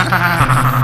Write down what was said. Ha ha ha ha.